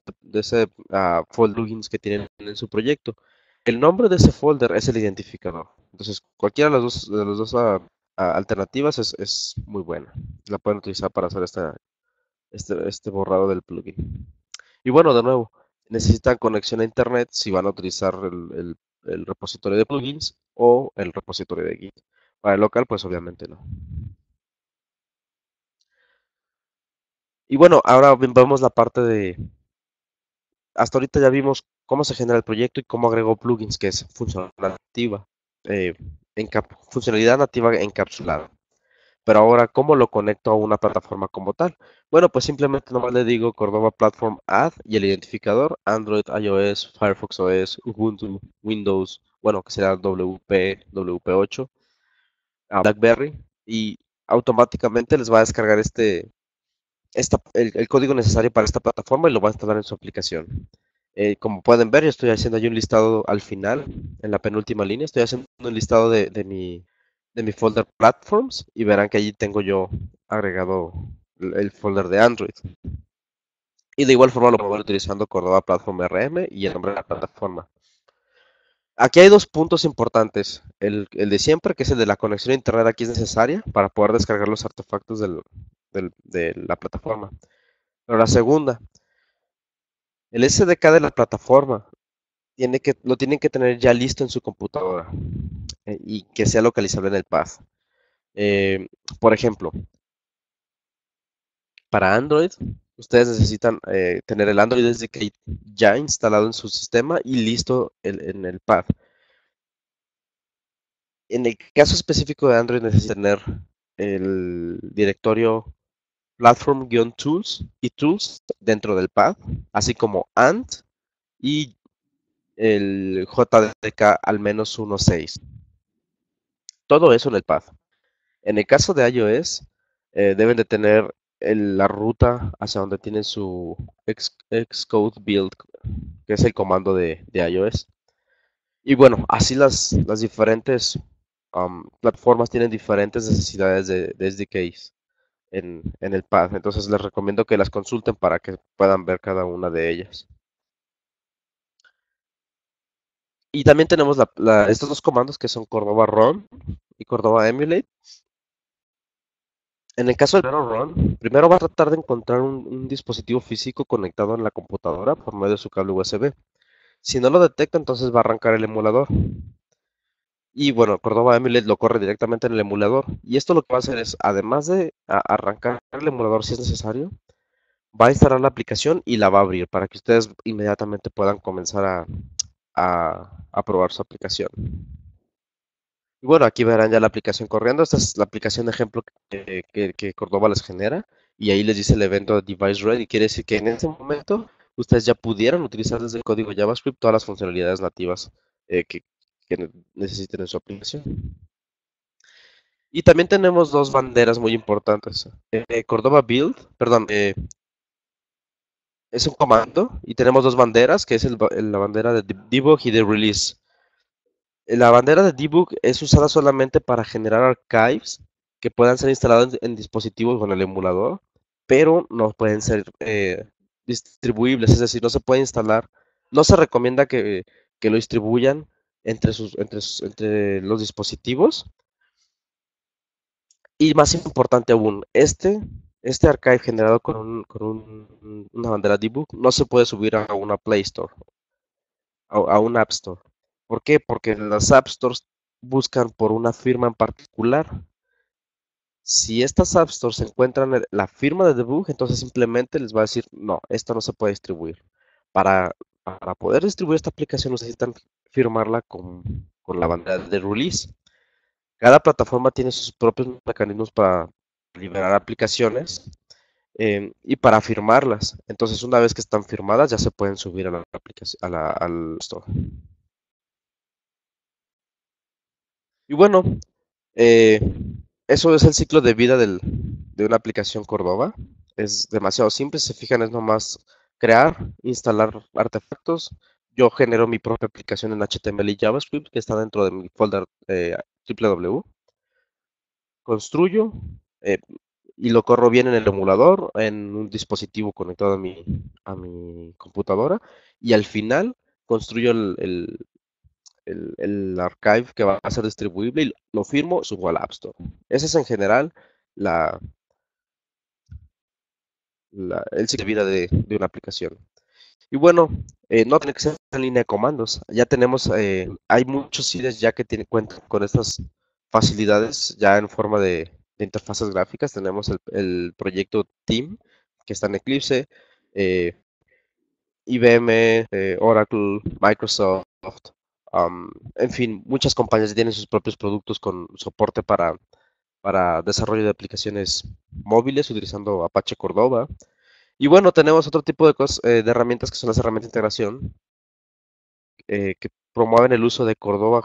folder plugins que tienen en su proyecto. El nombre de ese folder es el identificador. Entonces, cualquiera de las dos alternativas es muy buena. La pueden utilizar para hacer este borrado del plugin. Y bueno, de nuevo, necesitan conexión a internet si van a utilizar el repositorio de plugins o el repositorio de Git. Para el local, pues obviamente no. Y bueno, ahora vemos la parte de... Hasta ahorita ya vimos cómo se genera el proyecto y cómo agrego plugins, que es funcionalidad nativa, funcionalidad nativa encapsulada. Pero ahora, ¿cómo lo conecto a una plataforma como tal? Bueno, pues simplemente nomás le digo Cordova Platform Add y el identificador, Android, iOS, Firefox OS, Ubuntu, Windows, bueno, que será WP, WP8, Blackberry, y automáticamente les va a descargar el código necesario para esta plataforma y lo va a instalar en su aplicación. Como pueden ver, yo estoy haciendo ahí un listado al final, en la penúltima línea, estoy haciendo un listado de mi folder Platforms, y verán que allí tengo yo agregado el folder de Android. Y de igual forma lo voy a ir utilizando Cordova Platform RM y el nombre de la plataforma. Aquí hay dos puntos importantes. El de siempre, que es el de la conexión a internet, aquí es necesaria para poder descargar los artefactos de la plataforma. Pero la segunda, el SDK de la plataforma lo tienen que tener ya listo en su computadora y que sea localizable en el path. Por ejemplo, para Android, ustedes necesitan tener el Android SDK ya instalado en su sistema y listo en el path. En el caso específico de Android, necesitan tener el directorio platform-tools y tools dentro del path, así como and y el JDK al menos 1.6. Todo eso en el path. En el caso de iOS, deben de tener la ruta hacia donde tienen su Xcode build, que es el comando de iOS. Y bueno, así las diferentes plataformas tienen diferentes necesidades de SDKs en el path. Entonces les recomiendo que las consulten para que puedan ver cada una de ellas. Y también tenemos estos dos comandos, que son Cordova Run y Cordova Emulate. En el caso del Run, primero va a tratar de encontrar un dispositivo físico conectado en la computadora por medio de su cable USB. Si no lo detecta, entonces va a arrancar el emulador. Y bueno, Cordova Emulate lo corre directamente en el emulador. Y esto lo que va a hacer es, además de arrancar el emulador si es necesario, va a instalar la aplicación y la va a abrir para que ustedes inmediatamente puedan comenzar a probar su aplicación. Y bueno, aquí verán ya la aplicación corriendo. Esta es la aplicación de ejemplo que Cordova les genera, y ahí les dice el evento de Device Ready. Quiere decir que en este momento ustedes ya pudieran utilizar desde el código JavaScript todas las funcionalidades nativas que necesiten en su aplicación. Y también tenemos dos banderas muy importantes. Cordova Build, perdón, es un comando, y tenemos dos banderas, que es la bandera de debug y de release. La bandera de debug es usada solamente para generar archives que puedan ser instalados en dispositivos con el emulador, pero no pueden ser distribuibles, es decir, no se puede instalar, no se recomienda que lo distribuyan entre los dispositivos. Y más importante aún, este archive generado con una bandera debug no se puede subir a una Play Store, a un App Store. ¿Por qué? Porque las App Stores buscan por una firma en particular. Si estas App Stores encuentran la firma de debug, entonces simplemente les va a decir, no, esto no se puede distribuir. Para poder distribuir esta aplicación necesitan firmarla con la bandera de release. Cada plataforma tiene sus propios mecanismos para liberar aplicaciones y para firmarlas. Entonces, una vez que están firmadas, ya se pueden subir a la aplicación, al store. Y bueno, eso es el ciclo de vida de una aplicación Cordova. Es demasiado simple, si se fijan, es nomás crear, instalar artefactos. Yo genero mi propia aplicación en HTML y JavaScript, que está dentro de mi folder www. Construyo y lo corro bien en el emulador, en un dispositivo conectado a mi computadora. Y al final construyo el archive que va a ser distribuible y lo firmo, subo al App Store. Ese es en general el ciclo de vida de una aplicación. Y bueno, no tiene que ser en línea de comandos. Ya tenemos, hay muchos IDEs ya que cuentan con estas facilidades, ya en forma de interfaces gráficas. Tenemos el proyecto Team, que está en Eclipse, IBM, Oracle, Microsoft, en fin, muchas compañías tienen sus propios productos con soporte para desarrollo de aplicaciones móviles utilizando Apache Cordova. Y bueno, tenemos otro tipo de herramientas que son las herramientas de integración que promueven el uso de Cordova,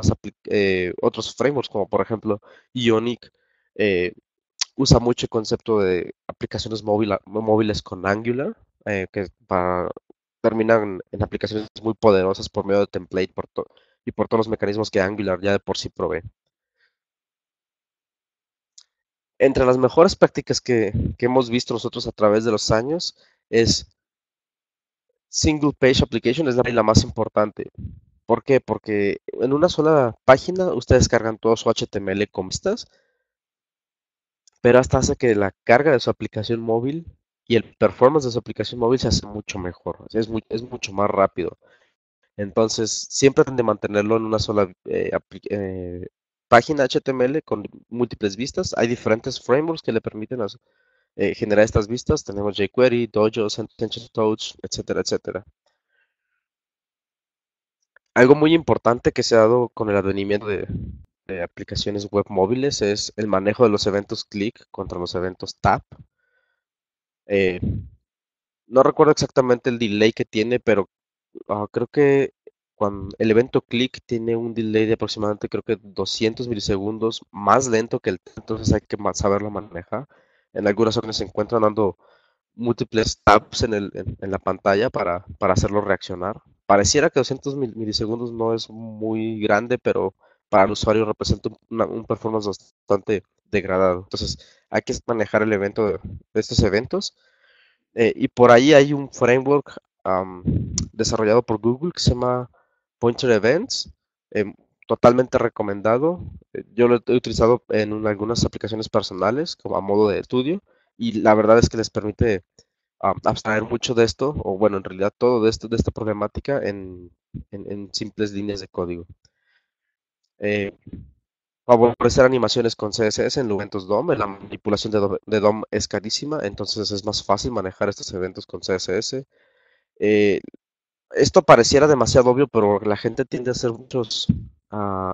otros frameworks como por ejemplo Ionic, usa mucho el concepto de aplicaciones móviles con Angular, que terminan en aplicaciones muy poderosas por medio de template y por todos los mecanismos que Angular ya de por sí provee. Entre las mejores prácticas que hemos visto nosotros a través de los años es Single Page Application, es la más importante. ¿Por qué? Porque en una sola página ustedes cargan todo su HTML con vistas, pero hasta hace que la carga de su aplicación móvil y el performance de su aplicación móvil se hace mucho mejor, es mucho más rápido. Entonces, siempre traten de mantenerlo en una sola página HTML con múltiples vistas. Hay diferentes frameworks que le permiten generar estas vistas. Tenemos jQuery, Dojo, Sentence Touch, etcétera, etcétera. Algo muy importante que se ha dado con el advenimiento de aplicaciones web móviles es el manejo de los eventos click contra los eventos tap. No recuerdo exactamente el delay que tiene, pero creo que cuando el evento click tiene un delay de aproximadamente, creo que 200 milisegundos más lento que el tap, entonces hay que saberlo manejar. En algunas ocasiones se encuentran dando múltiples taps en la pantalla para hacerlo reaccionar. Pareciera que 200 milisegundos no es muy grande, pero para el usuario representa un performance bastante degradado. Entonces hay que manejar el evento de estos eventos. Y por ahí hay un framework desarrollado por Google que se llama Pointer Events, totalmente recomendado. Yo lo he utilizado en algunas aplicaciones personales como a modo de estudio y la verdad es que les permite abstraer mucho de esto, o bueno, en realidad todo de esto, de esta problemática en simples líneas de código. Favorecer animaciones con CSS en eventos DOM. La manipulación de DOM es carísima, entonces es más fácil manejar estos eventos con CSS. Esto pareciera demasiado obvio, pero la gente tiende a hacer muchos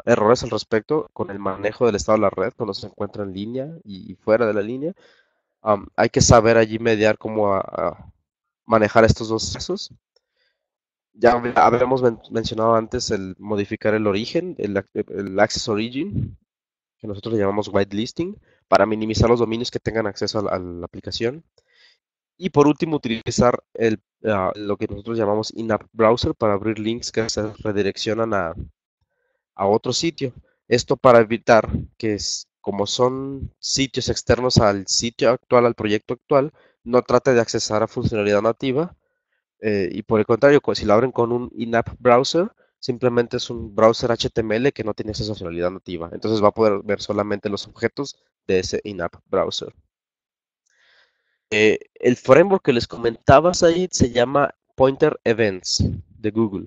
errores al respecto con el manejo del estado de la red cuando se encuentra en línea y fuera de la línea. Hay que saber allí mediar cómo manejar estos dos casos. Ya habíamos mencionado antes el modificar el origen, el access origin, que nosotros le llamamos whitelisting, para minimizar los dominios que tengan acceso a la aplicación. Y por último, utilizar lo que nosotros llamamos in-app browser para abrir links que se redireccionan a otro sitio. Esto para evitar que, como son sitios externos al sitio actual, al proyecto actual, no trate de accesar a funcionalidad nativa. Y por el contrario, si lo abren con un in-app browser, simplemente es un browser HTML que no tiene esa funcionalidad nativa. Entonces va a poder ver solamente los objetos de ese in-app browser. El framework que les comentaba, Said, se llama Pointer Events de Google.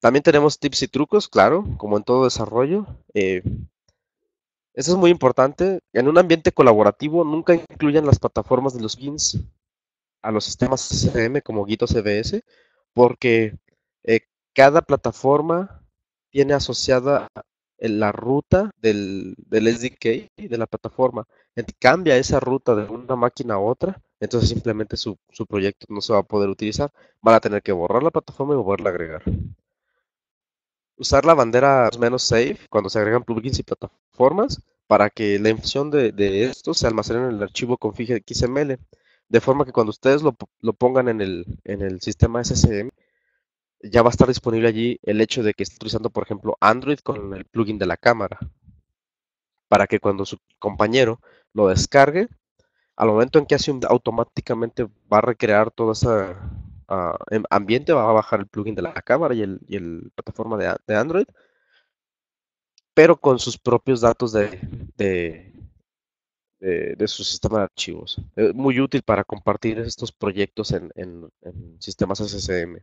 También tenemos tips y trucos, claro, como en todo desarrollo. Eso es muy importante. En un ambiente colaborativo, nunca incluyan las plataformas de los plugins a los sistemas CM como Git o CVS, porque cada plataforma tiene asociada la ruta del SDK de la plataforma. Cambia esa ruta de una máquina a otra, entonces simplemente su proyecto no se va a poder utilizar. Van a tener que borrar la plataforma y volverla a agregar. Usar la bandera "-save" cuando se agregan plugins y plataformas para que la información de estos se almacene en el archivo config XML, de forma que cuando ustedes lo pongan en el sistema SSM, ya va a estar disponible allí el hecho de que esté utilizando, por ejemplo, Android con el plugin de la cámara, para que cuando su compañero lo descargue, al momento en que hace automáticamente va a recrear todo ese ambiente, va a bajar el plugin de la cámara y la plataforma de Android, pero con sus propios datos de su sistema de archivos. Es muy útil para compartir estos proyectos en sistemas SSM.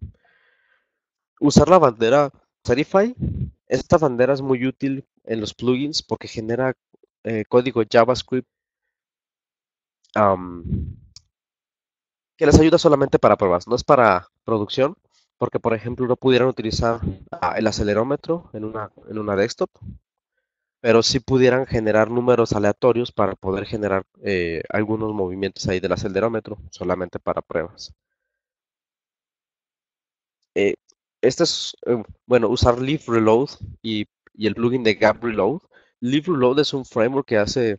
Usar la bandera Serify. Esta bandera es muy útil en los plugins porque genera código JavaScript que les ayuda solamente para pruebas, no es para producción, porque por ejemplo no pudieran utilizar el acelerómetro en una desktop, pero sí pudieran generar números aleatorios para poder generar algunos movimientos ahí del acelerómetro solamente para pruebas. Este es, bueno, usar Leaf Reload y el plugin de Gap Reload. Leaf Reload es un framework que hace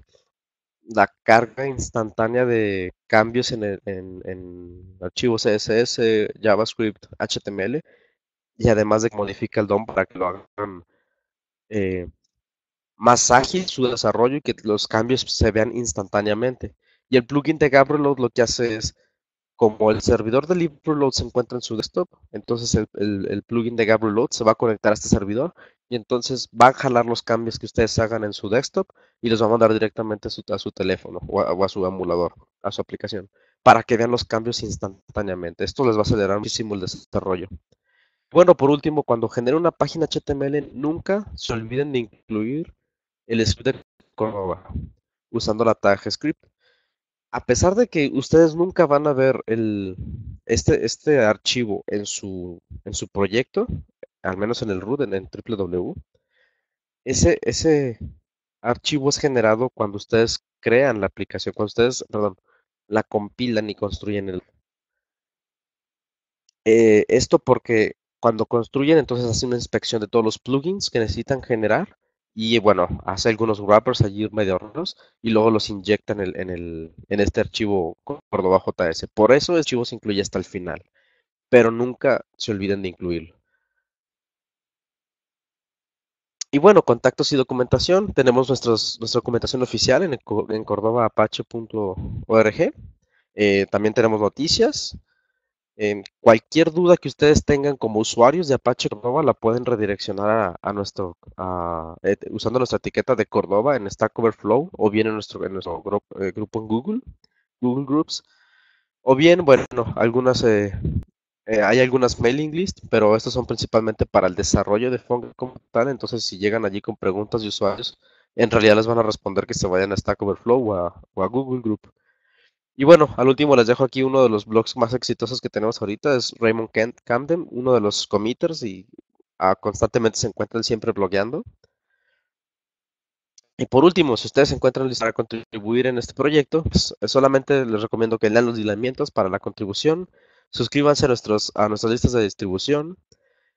la carga instantánea de cambios en archivos CSS, JavaScript, HTML, y además de que modifica el DOM para que lo hagan más ágil su desarrollo y que los cambios se vean instantáneamente. Y el plugin de Gap Reload lo que hace es, como el servidor de LibreLoad se encuentra en su desktop, entonces el plugin de GapReload se va a conectar a este servidor y entonces va a jalar los cambios que ustedes hagan en su desktop y los va a mandar directamente a su teléfono o a su emulador, a su aplicación, para que vean los cambios instantáneamente. Esto les va a acelerar muchísimo el desarrollo. Bueno, por último, cuando generen una página HTML, nunca se olviden de incluir el script de Cordova usando la tag script. A pesar de que ustedes nunca van a ver este archivo en su proyecto, al menos en el root, en www, ese archivo es generado cuando ustedes crean la aplicación, cuando ustedes, perdón, la compilan y construyen. Esto porque cuando construyen, entonces hacen una inspección de todos los plugins que necesitan generar. Y bueno, hace algunos wrappers allí medio raros y luego los inyectan en este archivo Cordova JS. Por eso el archivo se incluye hasta el final, pero nunca se olviden de incluirlo. Y bueno, contactos y documentación. Tenemos nuestra documentación oficial en cordovaapache.org. También tenemos noticias. Cualquier duda que ustedes tengan como usuarios de Apache Cordova la pueden redireccionar usando nuestra etiqueta de Cordova en Stack Overflow o bien en nuestro grupo en Google Groups, o bien, bueno, hay algunas mailing lists, pero estos son principalmente para el desarrollo de PhoneGap como tal. Entonces si llegan allí con preguntas de usuarios, en realidad les van a responder que se vayan a Stack Overflow o a Google Group. Y bueno, al último les dejo aquí uno de los blogs más exitosos que tenemos ahorita, es Raymond Camden, uno de los committers, y constantemente se encuentran siempre blogueando. Y por último, si ustedes se encuentran listos para contribuir en este proyecto, pues, solamente les recomiendo que lean los lineamientos para la contribución, suscríbanse a nuestras listas de distribución.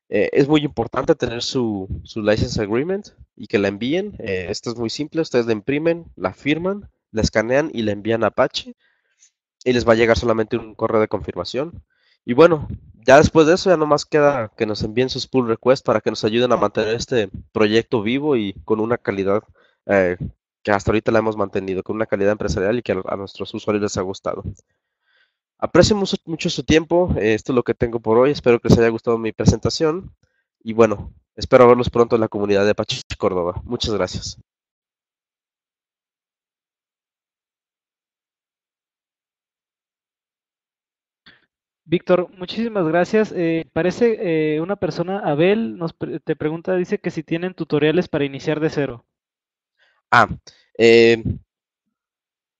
Es muy importante tener su license agreement y que la envíen. Esto es muy simple, ustedes la imprimen, la firman, la escanean y la envían a Apache. Y les va a llegar solamente un correo de confirmación. Y bueno, ya después de eso ya nomás queda que nos envíen sus pull requests para que nos ayuden a mantener este proyecto vivo y con una calidad que hasta ahorita la hemos mantenido, con una calidad empresarial y que a nuestros usuarios les ha gustado. Aprecio mucho su tiempo, esto es lo que tengo por hoy, espero que les haya gustado mi presentación y bueno, espero verlos pronto en la comunidad de Apache Cordova. Muchas gracias. Víctor, muchísimas gracias. Parece una persona, Abel, te pregunta, dice que si tienen tutoriales para iniciar de cero.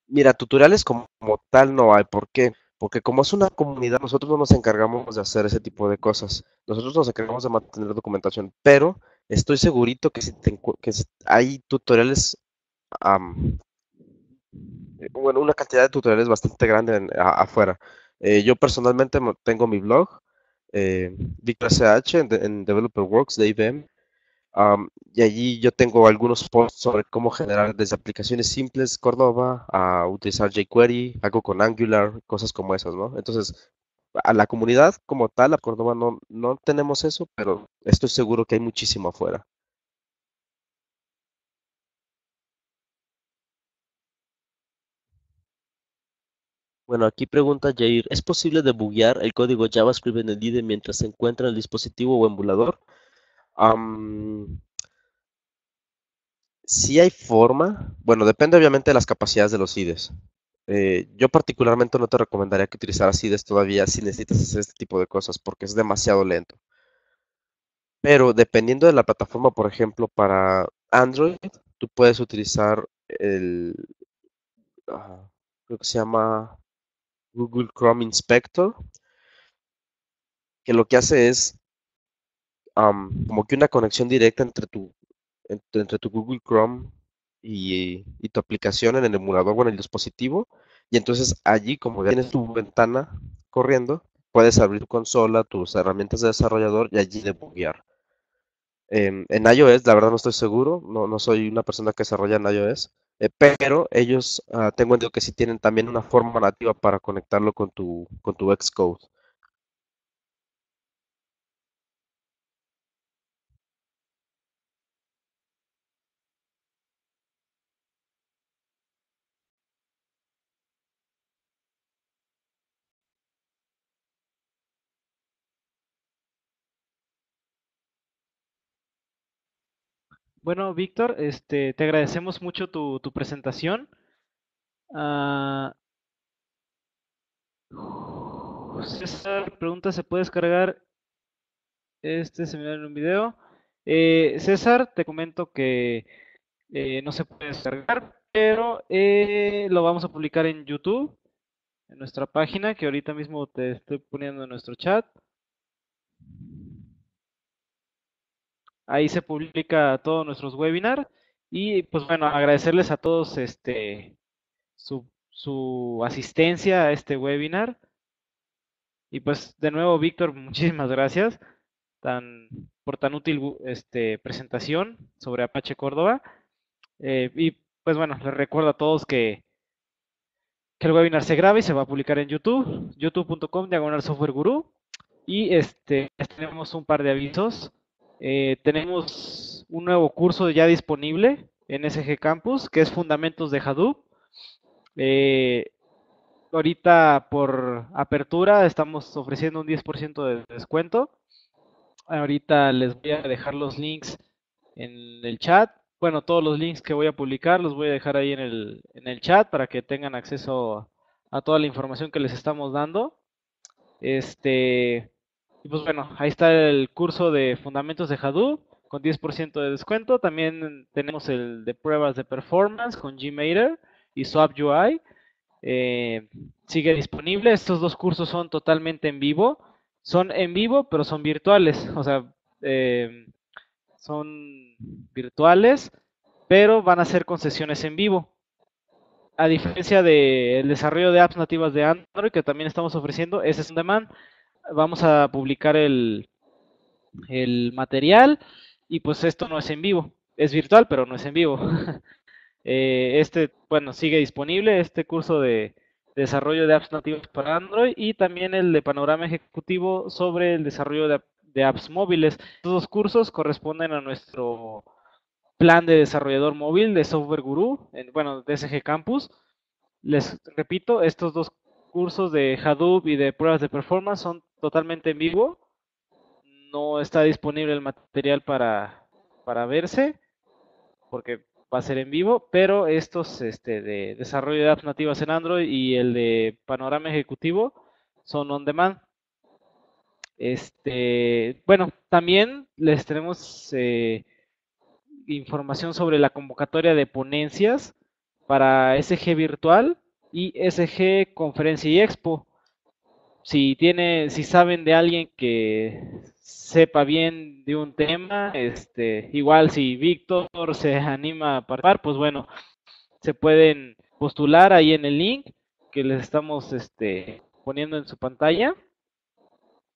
Mira, tutoriales como tal no hay. ¿Por qué? Porque como es una comunidad, nosotros no nos encargamos de hacer ese tipo de cosas. Nosotros nos encargamos de mantener documentación, pero estoy segurito que si hay tutoriales, bueno, una cantidad de tutoriales bastante grande afuera. Yo personalmente tengo mi blog, Victor SH, en Developer Works de IBM, y allí yo tengo algunos posts sobre cómo generar desde aplicaciones simples Cordova a utilizar jQuery, algo con Angular, cosas como esas, ¿no? Entonces, a la comunidad como tal, a Cordova no tenemos eso, pero estoy seguro que hay muchísimo afuera. Bueno, aquí pregunta Jair, ¿es posible debuguear el código JavaScript en el IDE mientras se encuentra en el dispositivo o emulador? Sí hay forma, bueno, depende obviamente de las capacidades de los IDEs. Yo particularmente no te recomendaría que utilizaras IDEs todavía si necesitas hacer este tipo de cosas porque es demasiado lento. Pero dependiendo de la plataforma, por ejemplo, para Android, tú puedes utilizar el, creo que se llama Google Chrome Inspector, que lo que hace es como que una conexión directa entre tu Google Chrome y tu aplicación en el emulador o en el dispositivo, y entonces allí, como ya tienes tu ventana corriendo, puedes abrir tu consola, tus herramientas de desarrollador y allí debuguear. En iOS, la verdad no estoy seguro, no soy una persona que desarrolla en iOS, pero ellos, tengo entendido que sí tienen también una forma nativa para conectarlo con tu Xcode. Bueno, Víctor, te agradecemos mucho tu presentación. César pregunta, ¿se puede descargar este seminario en un video? César, te comento que no se puede descargar, pero lo vamos a publicar en YouTube, en nuestra página, que ahorita mismo te estoy poniendo en nuestro chat. Ahí se publica todos nuestros webinars y pues bueno, agradecerles a todos su asistencia a este webinar. Y pues de nuevo, Víctor, muchísimas gracias por tan útil presentación sobre Apache Cordova. Y pues bueno, les recuerdo a todos que el webinar se graba y se va a publicar en YouTube, youtube.com/softwareguru. Y tenemos un par de avisos. Tenemos un nuevo curso ya disponible en SG Campus, que es Fundamentos de Hadoop. Ahorita por apertura estamos ofreciendo un 10% de descuento. Ahorita les voy a dejar los links en el chat. Bueno, todos los links que voy a publicar los voy a dejar ahí en el chat para que tengan acceso a toda la información que les estamos dando. Y pues bueno, ahí está el curso de Fundamentos de Hadoop con 10% de descuento. También tenemos el de Pruebas de Performance con Gmater y Swap UI. Sigue disponible. Estos dos cursos son totalmente en vivo. Son en vivo, pero son virtuales. O sea, son virtuales, pero van a ser con sesiones en vivo. A diferencia del desarrollo de apps nativas de Android, que también estamos ofreciendo, ese es on demand. Vamos a publicar el material y pues esto no es en vivo, es virtual pero no es en vivo. Bueno, sigue disponible este curso de desarrollo de apps nativas para Android y también el de panorama ejecutivo sobre el desarrollo de apps móviles. Estos dos cursos corresponden a nuestro plan de desarrollador móvil de Software Guru, bueno, de SG Campus. Les repito, estos dos cursos de Hadoop y de pruebas de performance son totalmente en vivo. No está disponible el material para verse, porque va a ser en vivo, pero estos de desarrollo de apps nativas en Android y el de panorama ejecutivo son on demand. Bueno, también les tenemos información sobre la convocatoria de ponencias para SG Virtual y SG Conferencia y Expo. Si saben de alguien que sepa bien de un tema, igual si Víctor se anima a participar, pues bueno, se pueden postular ahí en el link que les estamos poniendo en su pantalla.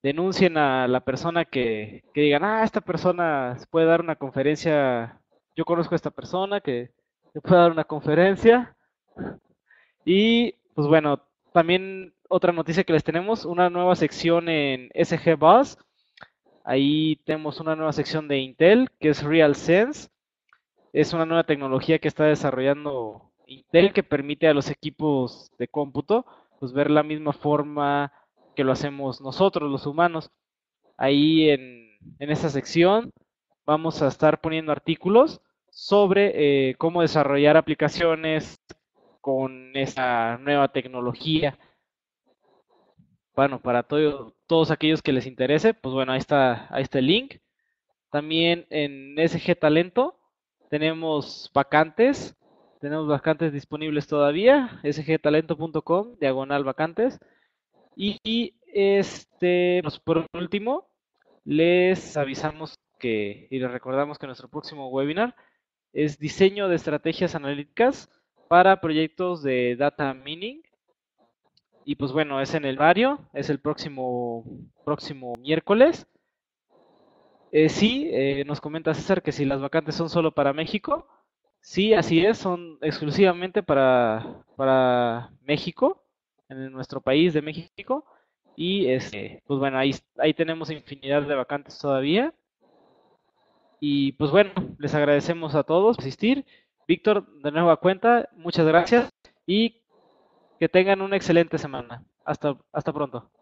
Denuncien a la persona que digan, ah, esta persona puede dar una conferencia, yo conozco a esta persona que puede dar una conferencia. Y pues bueno, también otra noticia que les tenemos, una nueva sección en SG Buzz. Ahí tenemos una nueva sección de Intel, que es RealSense. Es una nueva tecnología que está desarrollando Intel, que permite a los equipos de cómputo pues, ver la misma forma que lo hacemos nosotros, los humanos. Ahí en esta sección vamos a estar poniendo artículos sobre cómo desarrollar aplicaciones con esta nueva tecnología. Bueno, para todos aquellos que les interese, pues bueno, ahí está el link. También en SG Talento tenemos vacantes disponibles todavía, sgtalento.com/vacantes. Y por último, les avisamos y les recordamos que nuestro próximo webinar es diseño de estrategias analíticas para proyectos de data mining. Y pues bueno, es en el barrio, es el próximo miércoles. Nos comenta César que si las vacantes son solo para México. Sí, así es, son exclusivamente para México, en nuestro país de México. Y pues bueno, ahí tenemos infinidad de vacantes todavía. Y pues bueno, les agradecemos a todos por asistir. Víctor, de nueva cuenta, muchas gracias y que tengan una excelente semana. Hasta pronto.